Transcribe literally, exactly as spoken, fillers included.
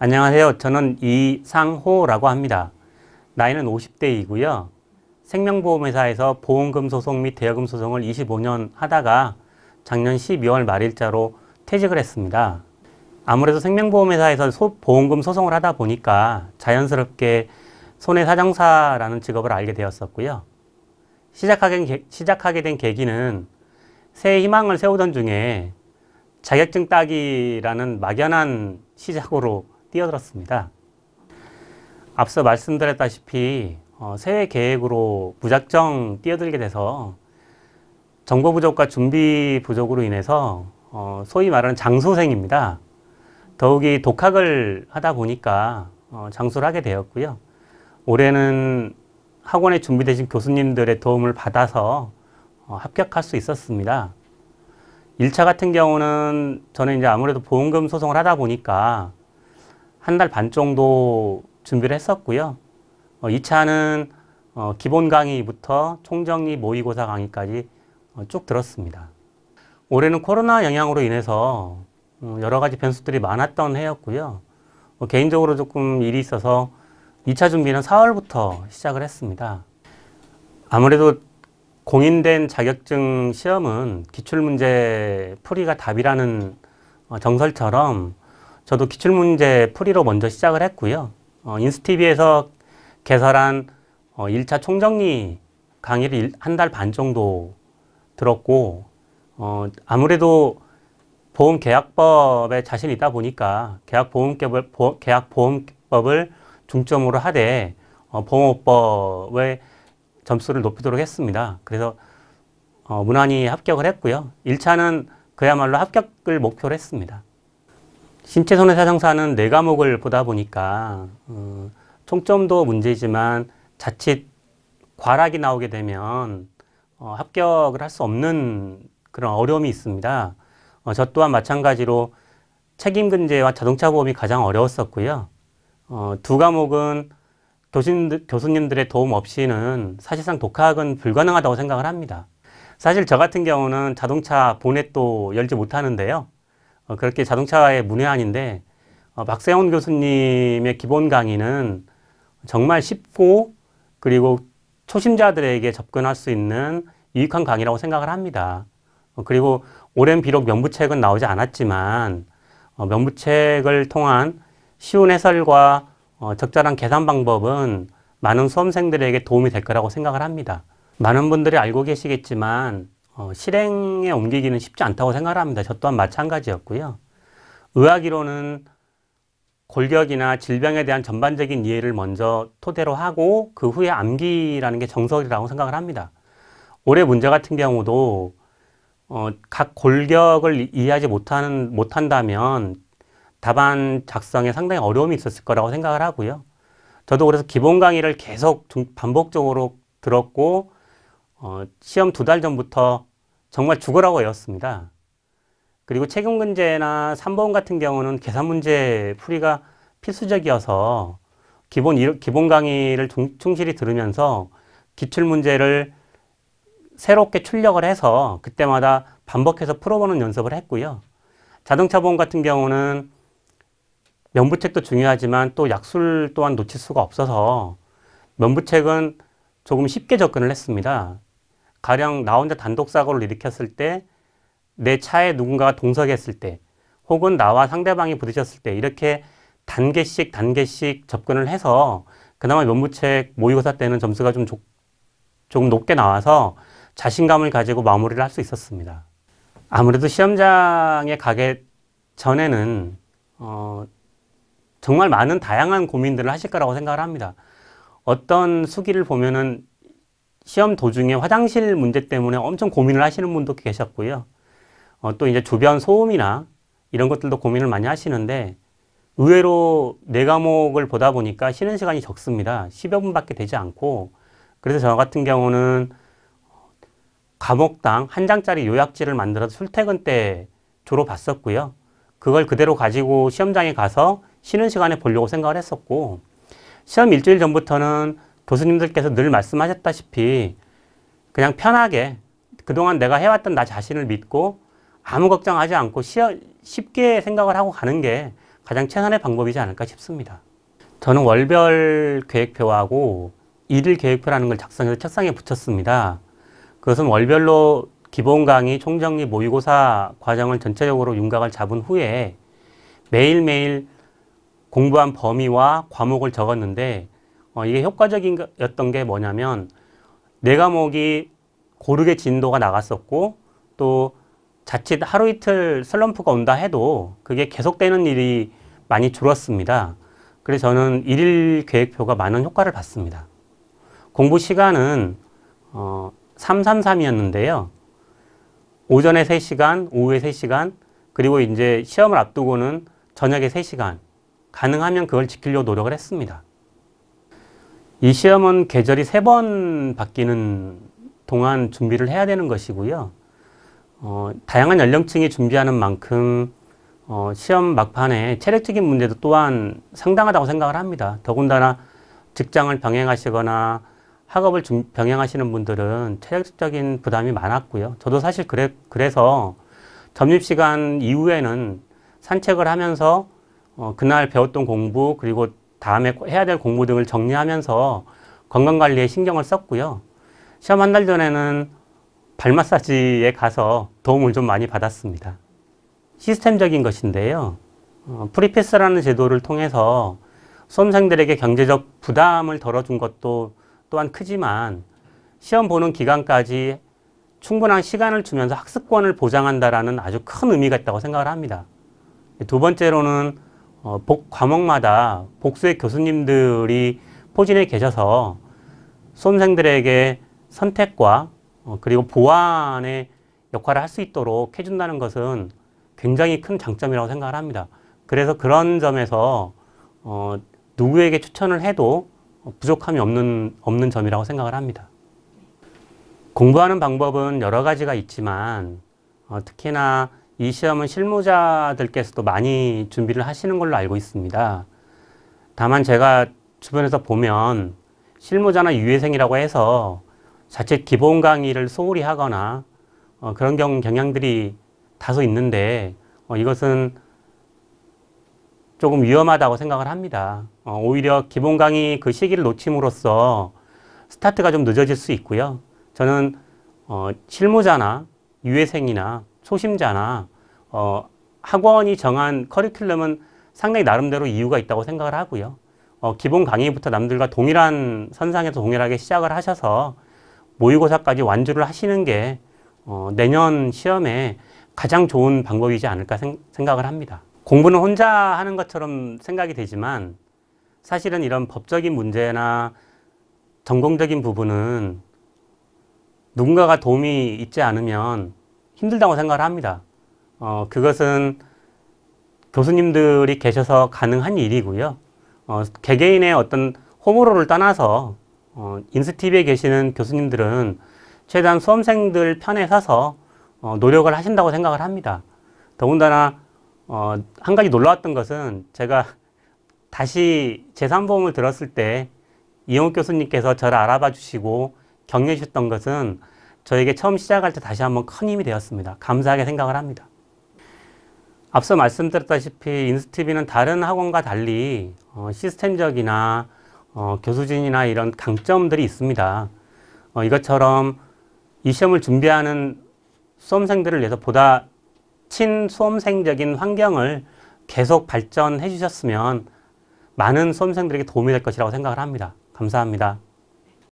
안녕하세요. 저는 이상호라고 합니다. 나이는 오십 대이고요. 생명보험회사에서 보험금 소송 및 대여금 소송을 이십오 년 하다가 작년 십이월 말일자로 퇴직을 했습니다. 아무래도 생명보험회사에서 소, 보험금 소송을 하다 보니까 자연스럽게 손해사정사라는 직업을 알게 되었었고요. 시작하게, 시작하게 된 계기는 새 희망을 세우던 중에 자격증 따기라는 막연한 시작으로 뛰어들었습니다. 앞서 말씀드렸다시피 어, 새해 계획으로 무작정 뛰어들게 돼서 정보 부족과 준비 부족으로 인해서 어, 소위 말하는 장수생입니다. 더욱이 독학을 하다 보니까 어, 장수를 하게 되었고요. 올해는 학원에 준비되신 교수님들의 도움을 받아서 어, 합격할 수 있었습니다. 일 차 같은 경우는 저는 이제 아무래도 보험금 소송을 하다 보니까 한 달 반 정도 준비를 했었고요. 어, 이 차는 어, 기본 강의부터 총정리 모의고사 강의까지 어, 쭉 들었습니다. 올해는 코로나 영향으로 인해서 어, 여러 가지 변수들이 많았던 해였고요. 어, 개인적으로 조금 일이 있어서 이 차 준비는 사월부터 시작을 했습니다. 아무래도 공인된 자격증 시험은 기출문제 풀이가 답이라는 정설처럼 저도 기출문제 풀이로 먼저 시작을 했고요. 어, 인스티비에서 개설한 어, 일 차 총정리 강의를 한 달 반 정도 들었고 어, 아무래도 보험계약법에 자신이 있다 보니까 계약보험계약법을, 보, 계약보험법을 중점으로 하되 어, 보험업법의 점수를 높이도록 했습니다. 그래서 어, 무난히 합격을 했고요. 일 차는 그야말로 합격을 목표로 했습니다. 신체손해사정사는 네 과목을 보다 보니까 어, 총점도 문제지만 자칫 과락이 나오게 되면 어, 합격을 할 수 없는 그런 어려움이 있습니다. 어, 저 또한 마찬가지로 책임근제와 자동차 보험이 가장 어려웠었고요. 어, 두 과목은 교수님들, 교수님들의 도움 없이는 사실상 독학은 불가능하다고 생각을 합니다. 사실 저 같은 경우는 자동차 보넷도 열지 못하는데요. 어, 그렇게 자동차의 문외한인데 어, 박세훈 교수님의 기본 강의는 정말 쉽고 그리고 초심자들에게 접근할 수 있는 유익한 강의라고 생각을 합니다. 어, 그리고 올해는 비록 명부책은 나오지 않았지만 어, 명부책을 통한 쉬운 해설과 어, 적절한 계산 방법은 많은 수험생들에게 도움이 될 거라고 생각을 합니다. 많은 분들이 알고 계시겠지만 어, 실행에 옮기기는 쉽지 않다고 생각합니다. 저 또한 마찬가지였고요. 의학이론은 골격이나 질병에 대한 전반적인 이해를 먼저 토대로 하고 그 후에 암기라는 게 정석이라고 생각을 합니다. 올해 문제 같은 경우도 어, 각 골격을 이해하지 못하는, 못한다면 답안 작성에 상당히 어려움이 있었을 거라고 생각을 하고요. 저도 그래서 기본 강의를 계속 반복적으로 들었고 어, 시험 두 달 전부터 정말 죽으라고 외웠습니다. 그리고 책임근제나 삼보험 같은 경우는 계산 문제 풀이가 필수적이어서 기본, 기본 강의를 충실히 들으면서 기출문제를 새롭게 출력을 해서 그때마다 반복해서 풀어보는 연습을 했고요. 자동차 보험 같은 경우는 명부책도 중요하지만 또 약술 또한 놓칠 수가 없어서 명부책은 조금 쉽게 접근을 했습니다. 가령 나 혼자 단독사고를 일으켰을 때, 내 차에 누군가가 동석했을 때, 혹은 나와 상대방이 부딪혔을 때 이렇게 단계씩 단계씩 접근을 해서 그나마 명부책 모의고사 때는 점수가 좀 조, 조금 높게 나와서 자신감을 가지고 마무리를 할 수 있었습니다. 아무래도 시험장에 가기 전에는 어, 정말 많은 다양한 고민들을 하실 거라고 생각을 합니다. 어떤 수기를 보면은 시험 도중에 화장실 문제 때문에 엄청 고민을 하시는 분도 계셨고요. 어, 또 이제 주변 소음이나 이런 것들도 고민을 많이 하시는데 의외로 네 과목을 보다 보니까 쉬는 시간이 적습니다. 십여 분밖에 되지 않고 그래서 저 같은 경우는 과목당 한 장짜리 요약지를 만들어서 출퇴근 때 주로 봤었고요. 그걸 그대로 가지고 시험장에 가서 쉬는 시간에 보려고 생각을 했었고 시험 일주일 전부터는 교수님들께서 늘 말씀하셨다시피 그냥 편하게 그동안 내가 해왔던 나 자신을 믿고 아무 걱정하지 않고 쉽게 생각을 하고 가는 게 가장 최선의 방법이지 않을까 싶습니다. 저는 월별 계획표하고 일일 계획표라는 걸 작성해서 책상에 붙였습니다. 그것은 월별로 기본 강의, 총정리, 모의고사 과정을 전체적으로 윤곽을 잡은 후에 매일매일 공부한 범위와 과목을 적었는데 어, 이게 효과적이었던 게 뭐냐면 네 과목이 고르게 진도가 나갔었고 또 자칫 하루 이틀 슬럼프가 온다 해도 그게 계속되는 일이 많이 줄었습니다. 그래서 저는 일일 계획표가 많은 효과를 봤습니다. 공부 시간은 어, 삼 삼 삼이었는데요. 오전에 세 시간, 오후에 세 시간, 그리고 이제 시험을 앞두고는 저녁에 세 시간, 가능하면 그걸 지키려고 노력을 했습니다. 이 시험은 계절이 세 번 바뀌는 동안 준비를 해야 되는 것이고요. 어, 다양한 연령층이 준비하는 만큼 어, 시험 막판에 체력적인 문제도 또한 상당하다고 생각을 합니다. 더군다나 직장을 병행하시거나 학업을 병행하시는 분들은 체력적인 부담이 많았고요. 저도 사실 그래, 그래서 점심시간 이후에는 산책을 하면서 어, 그날 배웠던 공부 그리고 다음에 해야 될 공부 등을 정리하면서 건강관리에 신경을 썼고요. 시험 한 달 전에는 발마사지에 가서 도움을 좀 많이 받았습니다. 시스템적인 것인데요. 어, 프리패스라는 제도를 통해서 수험생들에게 경제적 부담을 덜어준 것도 또한 크지만 시험 보는 기간까지 충분한 시간을 주면서 학습권을 보장한다라는 아주 큰 의미가 있다고 생각을 합니다. 두 번째로는 어, 복, 과목마다 복수의 교수님들이 포진해 계셔서 수험생들에게 선택과 어, 그리고 보완의 역할을 할 수 있도록 해준다는 것은 굉장히 큰 장점이라고 생각을 합니다. 그래서 그런 점에서 어, 누구에게 추천을 해도 부족함이 없는, 없는 점이라고 생각을 합니다. 공부하는 방법은 여러 가지가 있지만 어, 특히나 이 시험은 실무자들께서도 많이 준비를 하시는 걸로 알고 있습니다. 다만 제가 주변에서 보면 실무자나 유예생이라고 해서 자칫 기본 강의를 소홀히 하거나 어, 그런 경우 경향들이 다소 있는데 어, 이것은 조금 위험하다고 생각을 합니다. 어, 오히려 기본 강의 그 시기를 놓침으로써 스타트가 좀 늦어질 수 있고요. 저는 어, 실무자나 유예생이나 초심자나 어, 학원이 정한 커리큘럼은 상당히 나름대로 이유가 있다고 생각을 하고요. 어, 기본 강의부터 남들과 동일한 선상에서 동일하게 시작을 하셔서 모의고사까지 완주를 하시는 게 어, 내년 시험에 가장 좋은 방법이지 않을까 생, 생각을 합니다. 공부는 혼자 하는 것처럼 생각이 되지만 사실은 이런 법적인 문제나 전공적인 부분은 누군가가 도움이 있지 않으면 힘들다고 생각을 합니다. 어, 그것은 교수님들이 계셔서 가능한 일이고요. 어, 개개인의 어떤 호불호를 떠나서 어, 인스티비에 계시는 교수님들은 최대한 수험생들 편에 서서 어, 노력을 하신다고 생각을 합니다. 더군다나 어, 한 가지 놀라웠던 것은 제가 다시 재산보험을 들었을 때 이용욱 교수님께서 저를 알아봐 주시고 격려해 주셨던 것은 저에게 처음 시작할 때 다시 한번 큰 힘이 되었습니다. 감사하게 생각을 합니다. 앞서 말씀드렸다시피 인스티비는 다른 학원과 달리 어, 시스템적이나 어, 교수진이나 이런 강점들이 있습니다. 어, 이것처럼 이 시험을 준비하는 수험생들을 위해서 보다 친수험생적인 환경을 계속 발전해 주셨으면 많은 수험생들에게 도움이 될 것이라고 생각을 합니다. 감사합니다.